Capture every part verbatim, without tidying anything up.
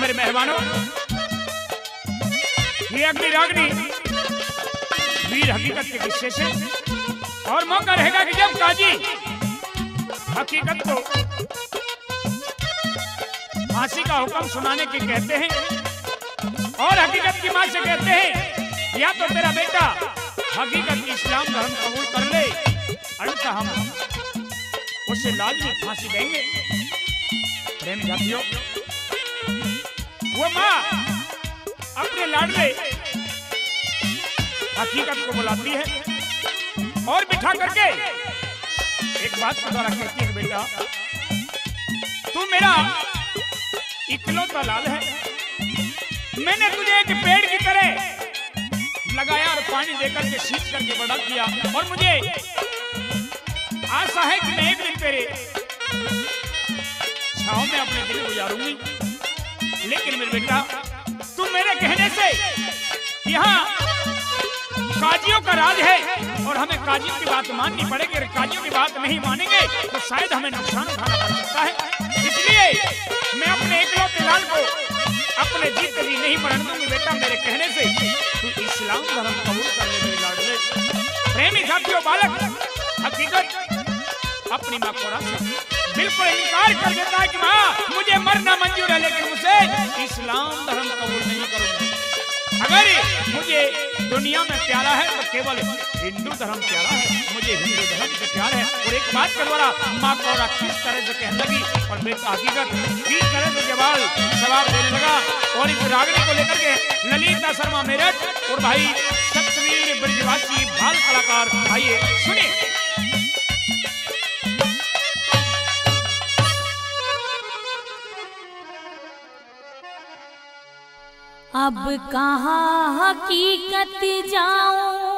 मेरे मेहमानों, ये अग्नि रागनी वीर हकीकत के किस्से से, और मौका रहेगा कि जब काजी हकीकत को फांसी का हुक्म सुनाने की कहते हैं और हकीकत की मां से कहते हैं या तो तेरा बेटा हकीकत इस्लाम धर्म कबूल कर ले, अन्यथा हम उसे लाजमी फांसी देंगे। प्रेमी साथियों, वो माँ अपने लाडले हकीकत को बुलाती है और बिठा करके एक बात बता कहती है, बेटा तू मेरा इकलौता लाल है, मैंने तुझे एक पेड़ की तरह लगाया और पानी देकर के सींच करके बड़ा किया, और मुझे आशा है कि मैं एक दिन तेरे छाव में अपने दिन गुजारूंगी, लेकिन मेरे बेटा तू मेरे कहने से यहाँ काजियों का राज है और हमें काजियों की बात माननी पड़ेगी, और काजियों की बात नहीं मानेंगे तो शायद हमें नुकसान उठाना पड़ सकता है। इसलिए मैं अपने इकलौते लाल को अपने जीत जी नहीं मरण दूंगी, बेटा मेरे कहने से तू इस्लाम धर्म कबूल कर ले मेरे लाडले। प्रेमी साथियों, बालक हकीकत अपनी माँ को रास्ता बिल्कुल इनकार कर देता है कि माँ मुझे मरना मंजूर है, लेकिन मुझे इस्लाम धर्म कबूल नहीं करूंगा। अगर मुझे दुनिया में प्यारा है तो केवल हिंदू धर्म प्यारा है, मुझे हिंदू धर्म से प्यार है। और एक बात के द्वारा माँ को किस तरह से कहने लगी और बेटा हकीकत किस तरह से जवाब जवाब देने लगा, और इस रागनी को लेकर के ललिता शर्मा मेरठ और भाई सतवीर ब्रजवासी बाल कलाकार, आइए सुनिए। अब कहाँ हकीकत जाऊं,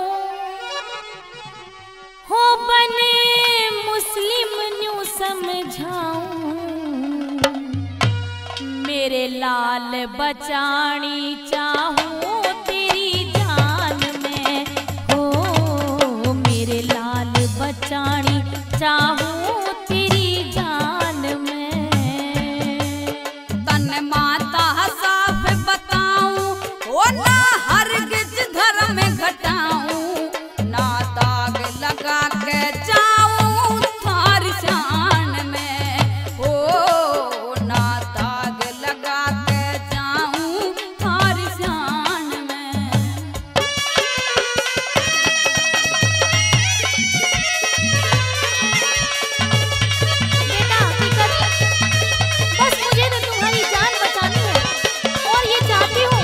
हो बने मुस्लिम न्यू समझाऊं, मेरे लाल बचानी चाहूं तेरी जान में, हो मेरे लाल बचानी चाहूं तेरी जान में। तन माता साफ बता ओ ना हरगिज धर्म घटाऊं, ना दाग लगा के जाऊं तुम्हारी शान में, ओ ना दाग लगा के जाऊं तुम्हारी शान में। बेटा हकीकत, बस मुझे तो तुम्हारी जान बचानी है और ये चाहती हूँ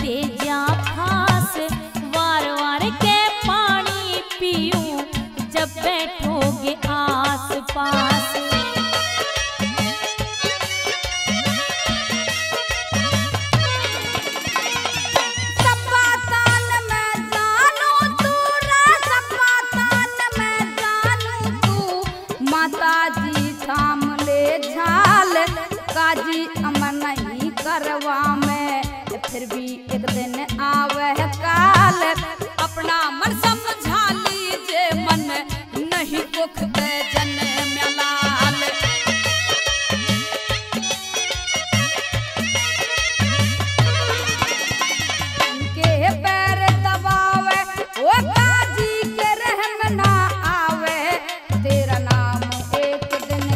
भेजा खास वार वार के पानी पीऊं जब बैठोगे आस पास। काजी अमन नहीं करवा में फिर भी एक दिन आवे काल, अपना मन समझा लीजे मन नहीं दुख जन में लाल। इनके पैर दबावे ओ काजी के रहम ना आवे, तेरा नाम एक दिन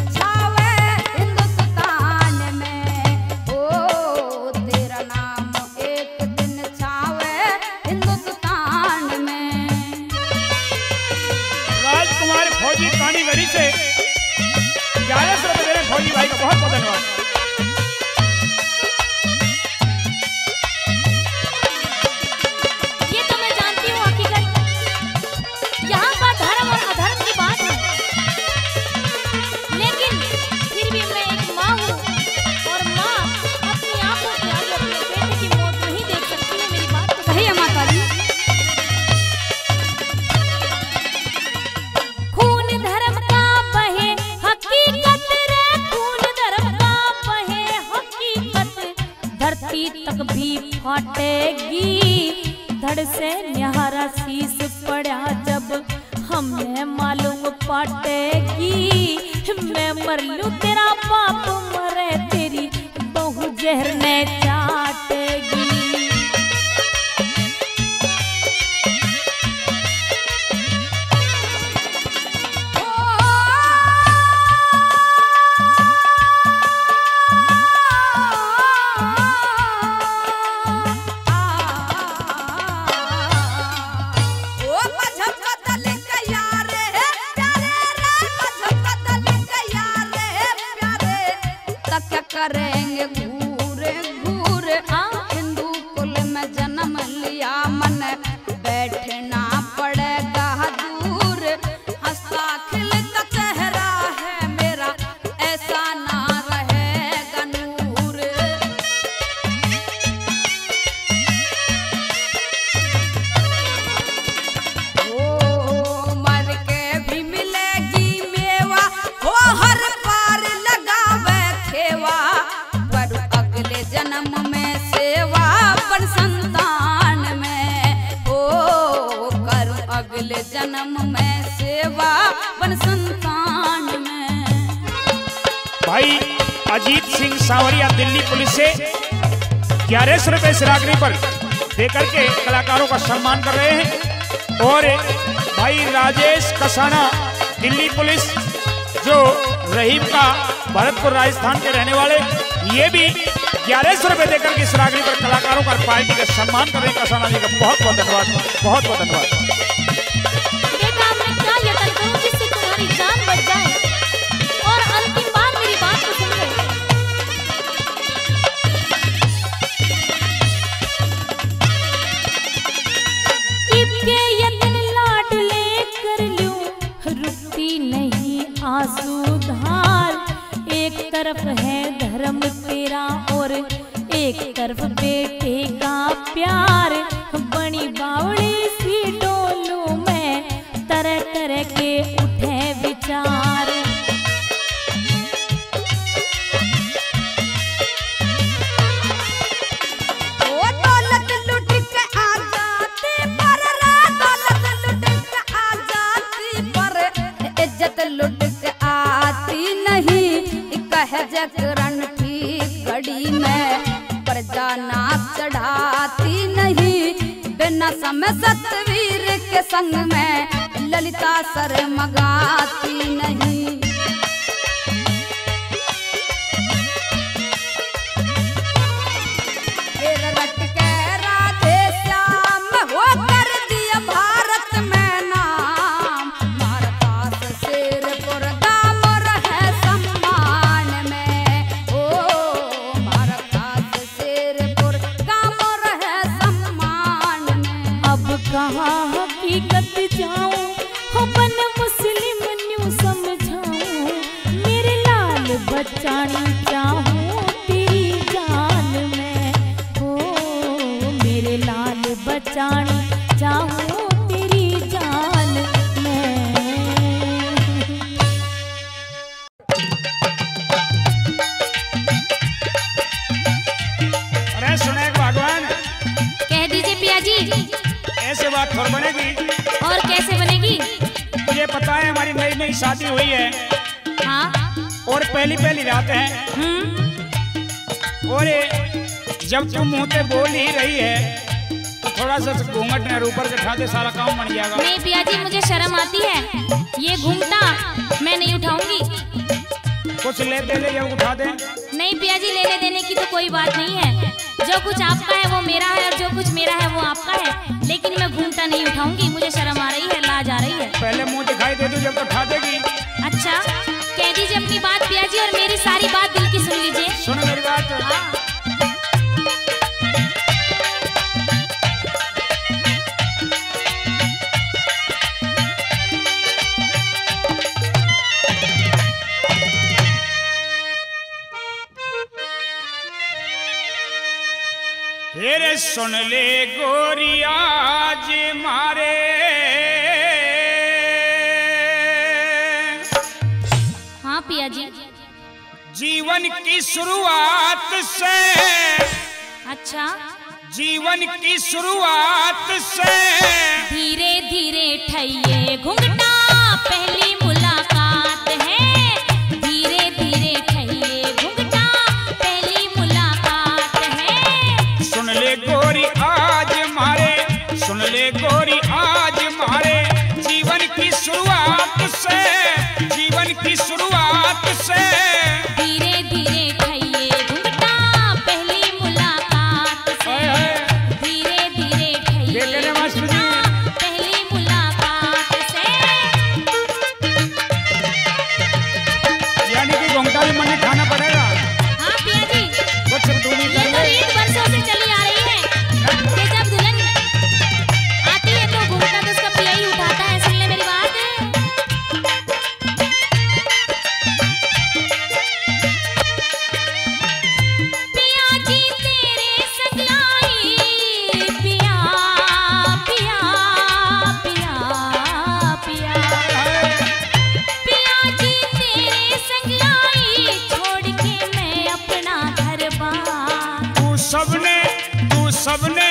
भाई का बहुत बहुत धन्यवाद। तक भी फटेगी धड़ से न्यारा शीश पड़ा जब हमें मालूम पाटेगी। मैं मर लूं तेरा बाप मरे तेरी बहु जहर में चाटेगी। करेंगे घूरे घूरे हिंदू कुल में जन्म लिया मन बैठना पड़ेगा दूर। हंसता खिलता चेहरा है मेरा ऐसा ना रहेगा नूर। ओ मर के भी मिलेगी मेवा हो हर पार लगावे खेवा, जन्म में सेवा पर संतान में। ओ करूं अगले जन्म में सेवा पर संतान में। भाई अजीत सिंह सावरिया दिल्ली पुलिस से ग्यारह सौ रुपये सिरागनी पर देकर के कलाकारों का सम्मान कर रहे हैं। और भाई राजेश कसाना दिल्ली पुलिस जो रहीम का भरतपुर राजस्थान के रहने वाले, ये भी ग्यारह सौ रुपये देकर के सिरागनी पर कलाकारों का पार्टी का सम्मान कर रहे कसाना जी का बहुत बहुत धन्यवाद, बहुत बहुत धन्यवाद। बेटा मैं क्या यत्न करूं जिससे तुम्हारी जान बच जाए और अंतिम बार मेरी बात को सुनो। इनके यत्न लाडले कर लूं रुकती नहीं आंसू धार। एक तरफ है धर्म तेरा और एक तरफ बेटे का प्यार। बनी बावड़ी सी डोलू में तरह तरह के उठे विचार। ओ दौलत लुट के आ जाती पर, दौलत लुट के आ जाती पर इज्जत लुट के आती नहीं। कह जकरन घड़ी में पर जाना चढ़ाती नहीं। बिना समय सतवीर के संग में ललिता शर्मगाती नहीं। रट के राधे श्याम हो कर दिया भारत में नाम, हमारा पास शेरपुर गांव रहे सम्मान में। ओ हमारा पास शेरपुर गांव रहे। कहा हकीकत जाऊं हो बन मुस्लिम न्यू समझाऊं मेरे लाल बचाना चाहूं तेरी जान में हो मेरे लाल बचाना चाहूं तेरी जान में। अरे सुने भगवान कह दीजिए पिया जी ऐसे बात और बनेगी और कैसे बनेगी ये पता है हमारी नई नई शादी हुई है हाँ? और पहली पहली रात है और जब तुम मुँह पे बोल ही रही है तो थोड़ा सा घूंघट ने ऊपर से उठाते सारा काम बन जाएगा। नहीं पिया जी मुझे शर्म आती है ये घूमता मैं नहीं उठाऊंगी कुछ ले दे ले जब उठा दे। नहीं पिया जी लेने देने की तो कोई बात नहीं है जो कुछ आपका है वो मेरा है और जो कुछ मेरा है वो आपका है लेकिन मैं घूमता नहीं उठाऊंगी मुझे शर्म आ रही है लाज आ रही है। पहले मुंह दिखाई दे दो जब उठा देगी। अच्छा कह दीजिए अपनी बात पिया जी और मेरी सारी बात दिल की सुन लीजिए। सुनो मेरी बात तेरे सुन ले गोरिया जी मारे हाँ पिया जी जीवन की शुरुआत से अच्छा जीवन की शुरुआत से धीरे धीरे ठहिये घुंघटा पहली मुलाकात है धीरे धीरे ठहिये घुंघटा पहली मुलाकात है। सुन ले गोरी आज मारे सुन ले गोरी आज मारे जीवन की शुरुआत से जीवन की शुरुआत से धीरे धीरे ठहिये घुंघटा पहली मुलाकात से धीरे धीरे ठहिये घुंघटा पहली मुलाकात से यानी कि घुंघटा भी मन खाना पड़ेगा। हाँ पिया जी ये तो एक वर्षों से चली आ रही है कि जब दुल्हन आती है तो घूमता तो उसका पिया ही उठाता है। सुन ले मेरी बात पिया जी तेरे सगाई पिया पिया पिया पिया पिया जी तेरे सगाई छोड़ के मैं अपना घर बार तू सबने तू सबने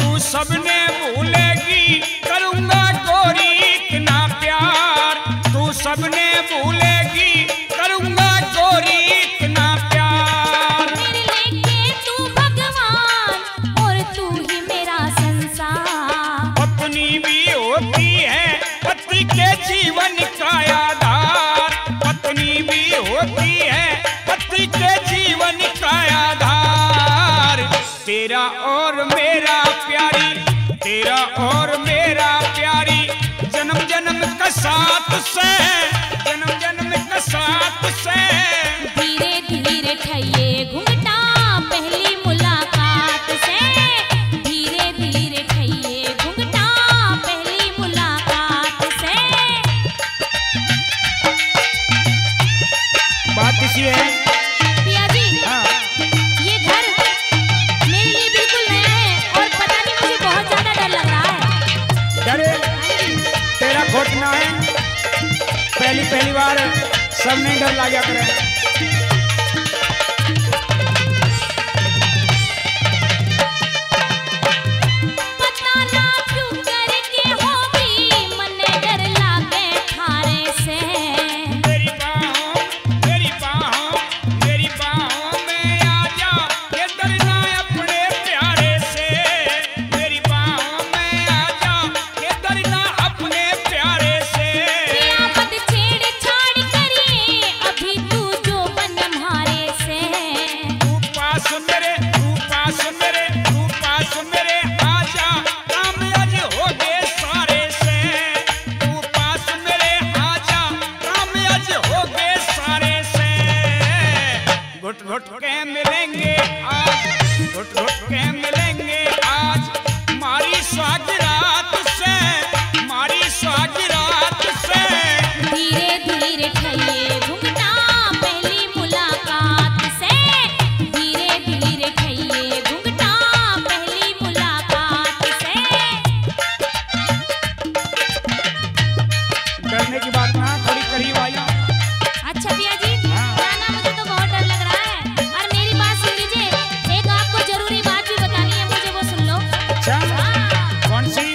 तू सबने भूलेगी करूंगा गोरी इतना प्यार तू सबने भूलेगी करूंगा गोरी इतना प्यार मेरे लेके तू भगवान और तू ही मेरा संसार पत्नी भी होती है पति के जीवन का आधार पत्नी भी होती है पति के जीवन का आधार तेरा और मेरा प्यारी तेरा और मेरा प्यारी जन्म जन्म का साथ से जन्म जन्म का साथ से धीरे धीरे ठहिये घुंघटा पहली मुलाकात से धीरे धीरे ठहिये घुंघटा पहली मुलाकात से। बात इसी है पिया जी हाँ। ये घर मेरे लिए बिल्कुल नया है और पता नहीं मुझे बहुत ज्यादा डर लग रहा है। अरे तेरा घोटना है पहली पहली बार सबने डर लगा करे। पता ना क्यों करके होगी मने डर लागे थारे से मेरी बाहों मेरी बाहों मेरी बाहों में आ जा ये डरना अपने प्यारे से मेरी बाहों में आ जा ये डरना अपने प्यारे से पिया मत छेड़ छाड़ करिए अभी तू जो बन म्हारे से तू पास मेरे तू पास मेरे तू पास मेरे आ जा कामयाब हो गए सारे से तू पास मेरे आ जा कामयाब हो गए सारे से घुट घुट के मिलेंगे आज घुट घुट के मिलेंगे आज मारी स्वागत रात अच्छा कौन सी?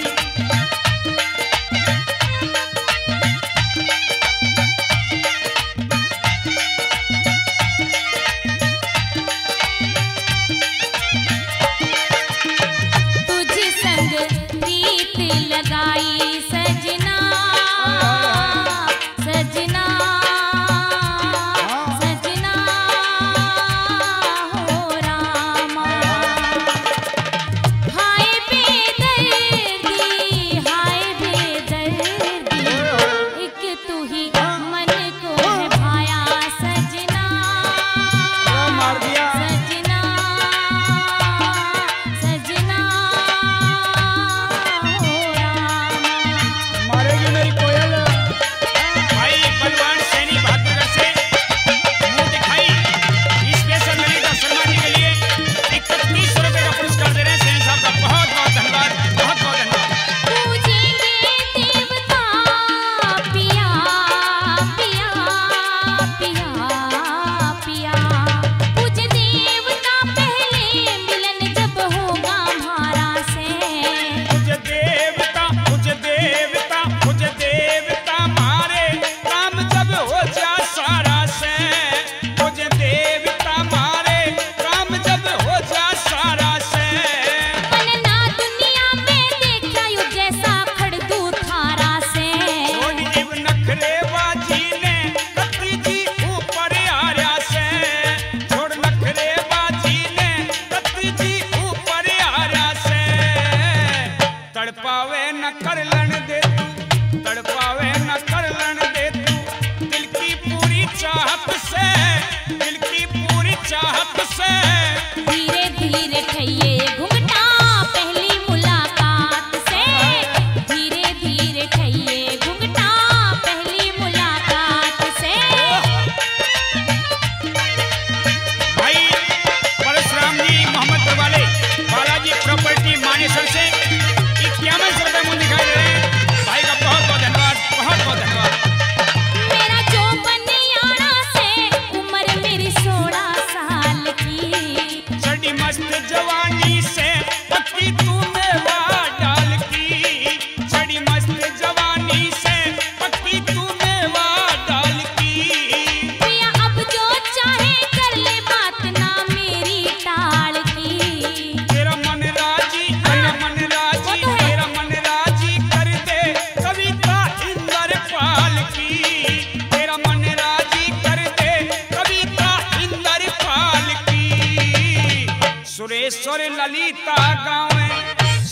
ललिता गावे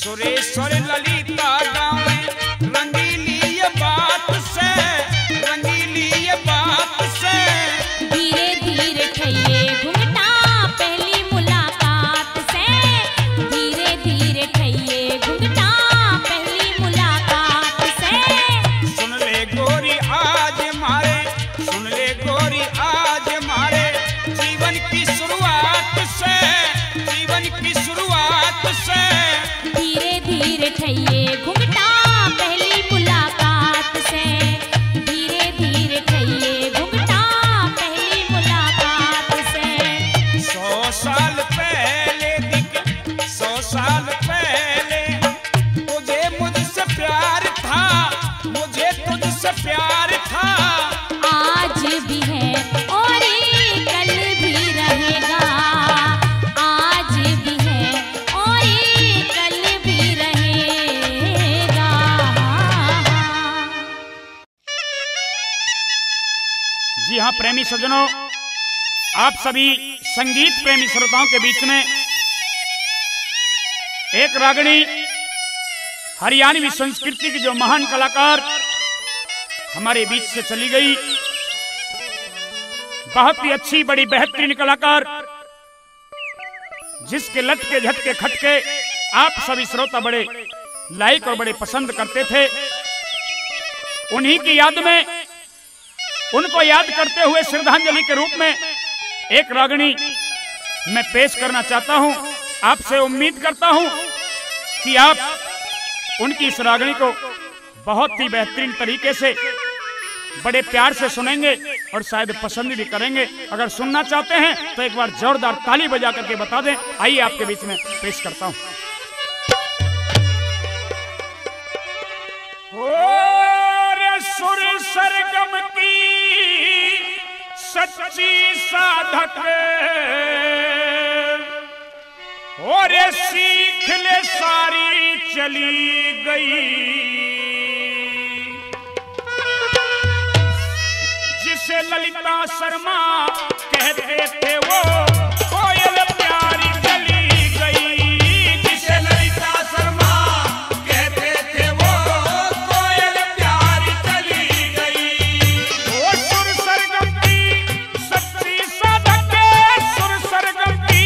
सुरेश्वर ललिता गावे रंगीली ये बात से रंगीली ये बात से धीरे धीरे खइए घुंघटा पहली मुलाकात से धीरे धीरे खइए घुंघटा पहली मुलाकात से सुन ले गोरी आज मारे सुन ले गोरी आज मारे जीवन की शुरुआत से जीवन की शुरुआत से धीरे धीरे खइए घुंघटा पहली मुलाकात से धीरे धीरे खइए घुंघटा पहली मुलाकात से सौ साल पहले दिख सौ साल पहले मुझे मुझसे प्यार था मुझे तुझसे प्यार था आज भी है और प्रेमी सज्जनों, आप सभी संगीत प्रेमी श्रोताओं के बीच में एक रागिणी हरियाणवी संस्कृति की जो महान कलाकार हमारे बीच से चली गई, बहुत ही अच्छी बड़ी बेहतरीन कलाकार जिसके लटके झटके खटके आप सभी श्रोता बड़े लाइक और बड़े पसंद करते थे, उन्हीं की याद में उनको याद करते हुए श्रद्धांजलि के रूप में एक रागिणी मैं पेश करना चाहता हूं। आपसे उम्मीद करता हूं कि आप उनकी इस रागिणी को बहुत ही बेहतरीन तरीके से बड़े प्यार से सुनेंगे और शायद पसंद भी करेंगे। अगर सुनना चाहते हैं तो एक बार जोरदार ताली बजा करके बता दें। आइए आपके बीच में पेश करता हूं। और सुर सरगम की सच्ची साधक और सीख ले सारी चली गई, जिसे ललिता शर्मा कहते थे वो कोयल प्यारी चली गई, जिसे ललिता शर्मा कहते थे वो कोयल प्यारी चली गई। वो सुर सरगम की सच्ची साधक, सुर सरगम की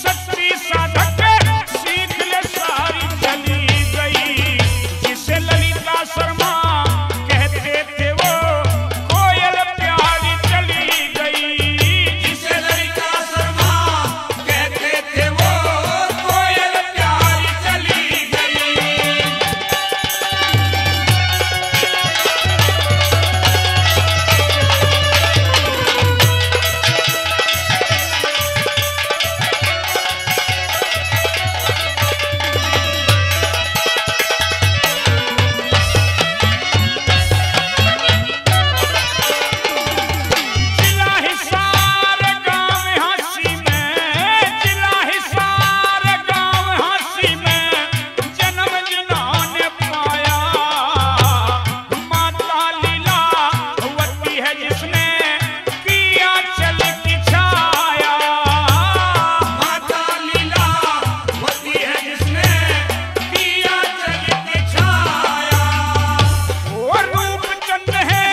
सच्ची साधक, सीख ले सारी चली गई, जिसे ललिता शर्मा कहते थे वो कोयल प्यारी चली गई, जिसे ललिता शर्मा कहते थे वो कोयल प्यारी चली गई। जिला हिसार गांव हासी में, जिला हिसार गांव हासी में जन्म जिन्होंने पाया, माता लीलावती है जिसने किया चल की छाया, माता लीलावती है जिसने किया चल की छाया। और रूपचंद है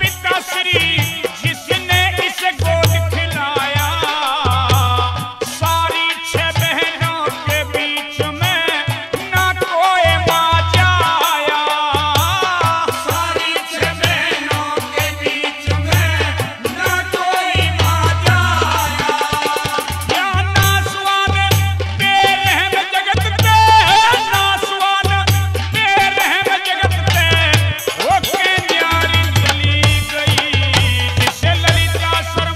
पिता श्री जिसने इसे गोद खिलाया, सारी छह बहनों के बीच में ना कोई माँ जाया, सारी छह बहनों के बीच में ना कोई माँ जाया। क्या ना स्वाद तेरे रहम जगत ते, ना स्वाद तेरे रहम जगत ते, वो के न्यारी चली गई, जिसे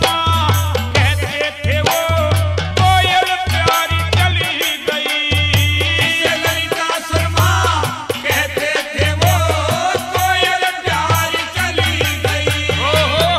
ललिता शर्मा कहते थे वो कोयल प्यारी चली गई। जिसे ललिता शर्मा कहते थे वो कोयल प्यारी चली गई। हो हो हो हो हो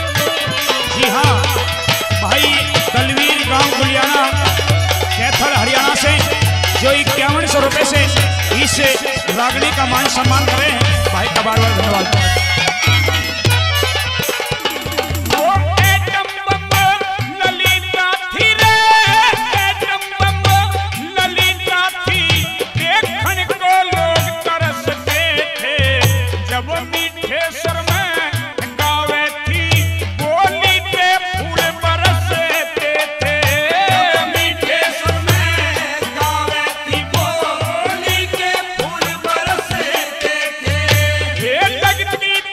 हो हो। जी हाँ भाई दलवीर गांव गुलियाना कैथल हरियाणा से जो इक्यावन सौ रुपये से इस रागनी का मान सम्मान कर रहे हैं, भाई का बार बार धन्यवाद। वो एटम बम ललिता थी रे, एटम बम ललिता थी, देखने को लोग तरसते थे, जब मीठे स्वर में गावे थी, बोली पे फूल बरसते थे, मीठे स्वर में गावे थी, बोली के फूल बरसते थे। ये लगती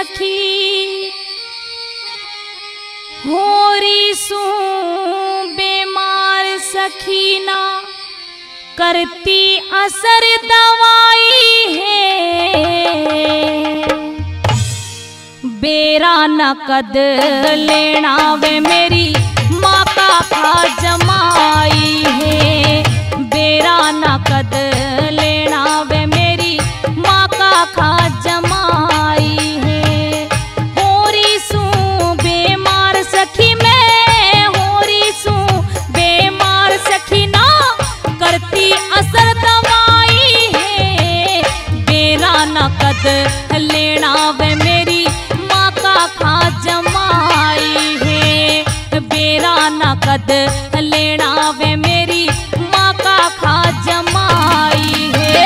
सखी होरी सू बीमार सखीना करती असर दवाई है बेरा न कद लेना वे मेरी माँ का आजमाई है बेरा न कद लेना वे मेरी माँ का आजमाई है होरी सू बेमार सखी मैं होरी सू बेमार सखी ना करती असर दवाई है बेरा न कद लेना वे मेरी माँ का आजमाई है बेरा न कद लेना वे मेरी माँ का आजमाई है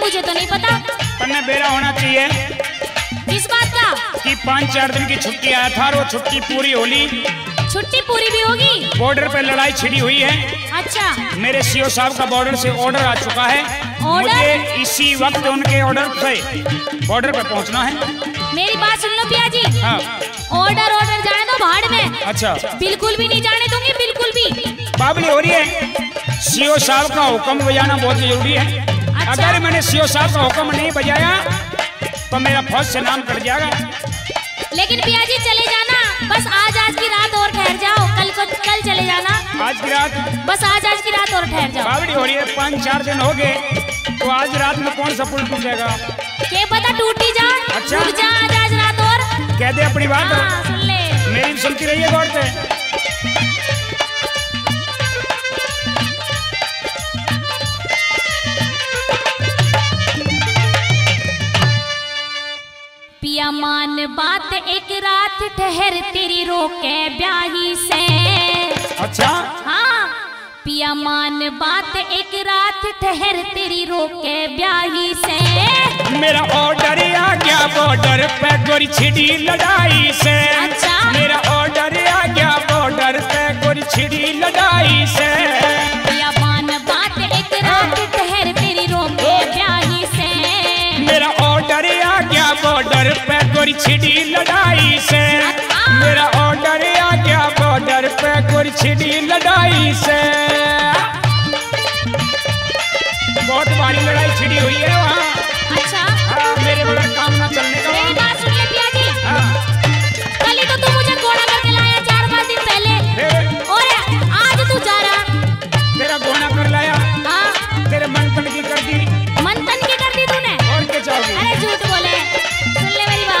मुझे तो नहीं पता, पर मैं बेरा होना चाहिए। किस बात का? कि पाँच चार दिन की छुट्टी आया था और वो छुट्टी पूरी होली। छुट्टी पूरी भी होगी? बॉर्डर पे लड़ाई छिड़ी हुई है। अच्छा। मेरे सीओ साहब का बॉर्डर से ऑर्डर आ चुका है, मुझे इसी वक्त उनके ऑर्डर पे बॉर्डर पे पहुंचना है। मेरी बात सुन लो पिया जी। हाँ। ऑर्डर ऑर्डर जाने दो भाड़ में। अच्छा। बिल्कुल भी नहीं जाने दूंगी, बिल्कुल भी। बाबली हो रही है। सीओ साहब का हुक्म बजाना बहुत जरूरी है। अच्छा। अगर मैंने सीओ साहब का हुक्म नहीं बजाया तो मेरा फौज से नाम कट जाएगा। लेकिन पिया जी चले जाना, बस आज आज की रात और ठहर जाओ, कल को कल चले जाना। आज की रात? बस आज आज की रात और ठहर जाओ। बाबली हो रही है, पाँच चार दिन हो गए, तो आज रात में कौन सा पुल टूटेगा? के पता टूटी जा। अच्छा। जा आज आज रात और कह दे अपनी बात। हाँ, सुन ले। मेरी सुनती रहिए गौर से। पिया मान बात एक रात ठहर तेरी रोके ब्याही से। अच्छा। हाँ। पिया मान बात एक रात ठहर तेरी रोके ब्याही से। मेरा ऑर्डर आ गया बॉर्डर पे गोरी छिड़ी लड़ाई से। अच्छा। मेरा ऑर्डर आ गया बॉर्डर पे गोरी छिड़ी लड़ाई से। पिया मान बात एक रात ठहर तेरी रोके ब्याही से। मेरा ऑर्डर आ गया बॉर्डर पे गोरी छिड़ी लड़ाई से। मेरा ऑर्डर आ गया बॉर्डर पे गोरी छिड़ी लड़ाई से। बहुत भारी लड़ाई छिड़ी हुई है वहाँ। अच्छा। आ, मेरे बगैर काम ना चलने का। मेरी बात सुन ले पिया जी। कल ही तो तू मुझे घोड़ा करके लाया चार पाँच दिन पहले, और आज तू जा रहा। तेरा घोड़ा कर लाया। हाँ। तेरे मंथन की कर दी। मंथन की कर दी तूने? और क्या चाहोगे? अरे झूठ बोले। सुन ले मेरी बात।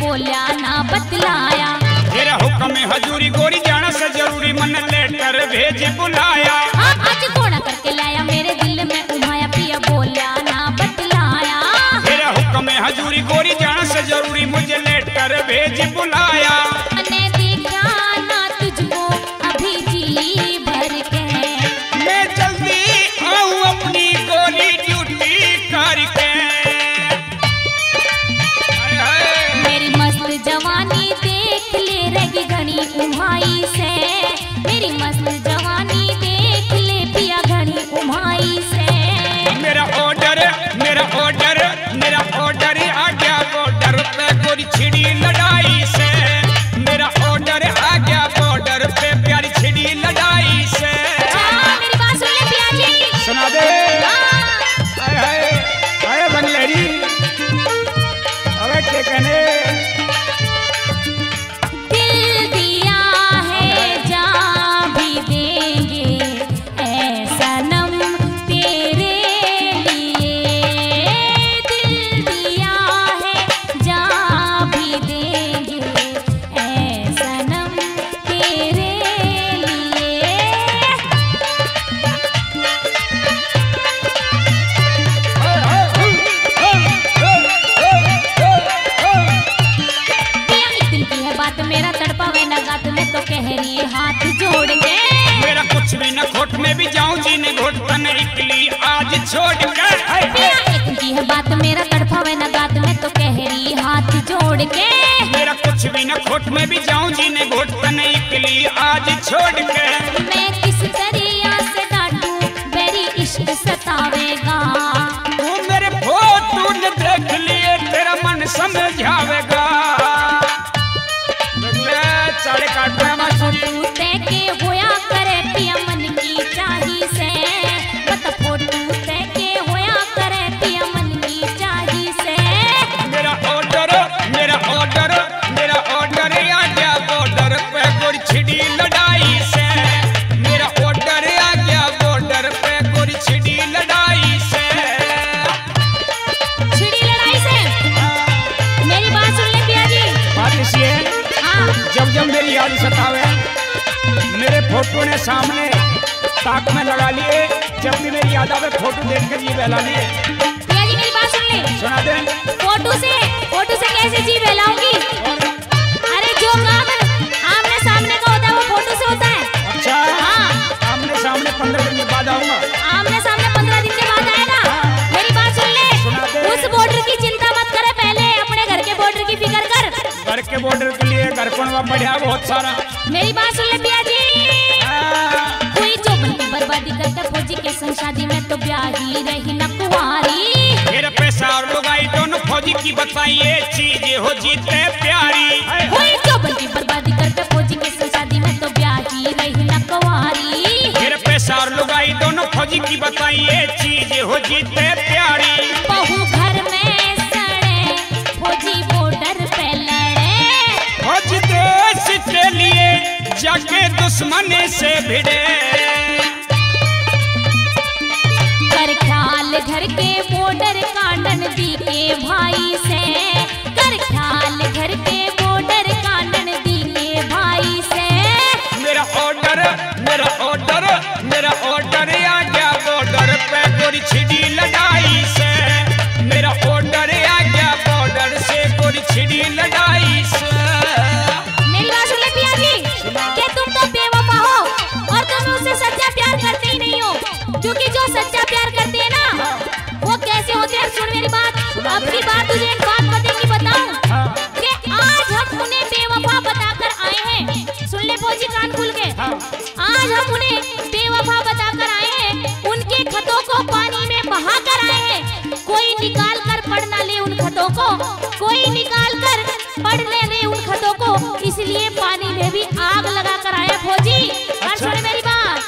बोलिया ना बतलाया, तेरा हुक्म है हजूरी गोरी जाना से जरूरी, मन लेटर भेज बुलाया। हाँ, आज घोड़ा करके लाया, मेरे दिल में उमाया, पिया बोलिया ना बतलाया, तेरा हुक्म है हजूरी गोरी जाना से जरूरी, मुझे लेटर भेज बुलाया। मैंने देखा ना तुझको अभी जी भर के, मैं जल्दी आऊँ अपनी गोली ड्यूटी करके। जवानी देख ले रही घनी उमाई से, मेरी मस्त जवानी देख ले पिया घनी उमाई से। मेरा ऑर्डर, मेरा ऑर्डर, मेरा ऑर्डर आ गया बॉर्डर पे गोरी छिड़ी लड़ाई से। मेरा ऑर्डर आ गया बॉर्डर पे प्यारी छिड़ी लड़ाई से। मेरी बात सुन ले पिया जी। सुना दे। हाय हाय हाय बंगलेरी, अबे क्या कहने। मैं भी जाऊँ जी ने घोट नहीं के लिए आज छोड़ के। मैं किस दरिया से डांटू मेरी इश्क सतावेगा, तू मेरे फोटो न देख लिए तेरा मन समझावेगा। साढ़े काट में मत तू तैके होया करे पिया मन की चाही से, मत फोटो तैके होया करे पिया मन की चाही से। मेरा ऑर्डर, मेरा ऑर्डर, मेरा ऑर्डर आ गया बॉर्डर पे गोरी छिड़ी लड़ाई से। मेरा ऑर्डर आ गया बॉर्डर पे गोरी छिड़ी लड़ाई से। छिड़ी लड़ाई से। मेरी बात सुन ले पिया जी। बात ऐसी है। हाँ। जब जब मेरी याद सतावे, मेरे फोटो ने सामने ताक में लगा लिए, जब भी मेरी याद आवे फोटो देख कर ये बहला लिए। पिया जी मेरी बात सुन ले, सुना दे। फोटो से फोटो से कैसे जी बहलाऊंगी? अरे जो काम आमने सामने का होता है वो फोटो से होता है। अच्छा, हाँ। आमने सामने पंद्रह दिन के बाद आऊंगा। आमने सामने पंद्रह दिन के बाद आएगा। मेरी बात सुन ले, उस बॉर्डर की चिंता मत करे, पहले अपने घर के बॉर्डर की फिक्र कर। घर के बॉर्डर के लिए घर कौन वा बढ़िया बहुत सारा। मेरी बात सुन ले पिया जी, कोई जो बनती बर्बादी करता फौजी के संग शादी में तो प्यारी रही न कुंवारी। मेरा पैसा और लुगाई दोनों फौजी की बताइए चीजें हो जीते प्यारी। कोई जो बनती बर्बादी करता फौजी के संग शादी में तो प्यारी रही न कुंवारी। मेरा पैसा और लुगाई दोनों फौजी की बताइए चीजें हो जीते प्यारी। बहु घर में सड़े फौजी बॉर्डर पे लड़े, फौजी देश के लिए जाके दुश्मन से भिड़े। कर ख्याल घर के बॉर्डर कानन दी के भाई से, कर ख्याल घर के बॉर्डर कानन दी के भाई से। मेरा ऑर्डर मेरा ऑर्डर मेरा ऑर्डर आ गया बॉर्डर पे गोरी छिड़ी लड़ाई से। मेरा ऑर्डर आ गया बॉर्डर से गोरी छिड़ी लड़ाई से। मेरी बात सुन ले पिया जी, क्या तुम तो बेवफा हो और तुम उससे सच्चा प्यार करते ही नहीं हो, क्योंकि जो सच्चा प्यार करते हैं ना वो कैसे होते हैं। सुन मेरी बात, अब की बात तुझे एक बात पते की बताऊं कि आज हम उन्हें बेवफा बताकर आए हैं। सुन ले फौजी कान खुल के, आज हम उन्हें बेवफा बताकर आए हैं। उनके खतों को पानी में बहाकर आए हैं। कोई निकाल कर पढ़ ना ले उन खतों को, कोई निकाल कर पढ़ ले ले उन खतों को, इसलिए पानी में भी आग लगा कर आए फौजी। और सुन मेरी बात,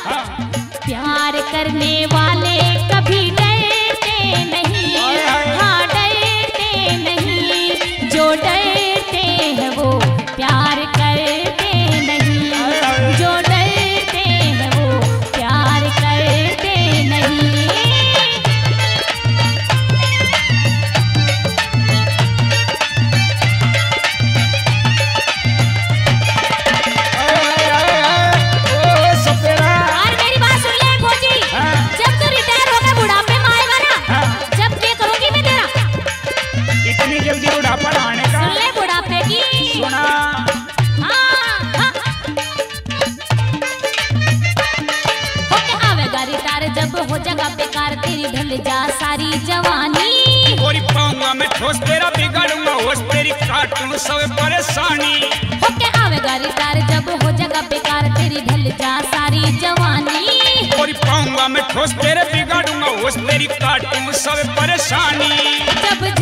प्यार करने वाले कभी डरते नहीं, हाँ डरते नहीं। जो डरते हैं वो प्यार करते नहीं, जो डरते हैं वो प्यार करते नहीं। ठोस तेरे बिगाड़ूंगा होश मेरी काटूं सब परेशानी। जब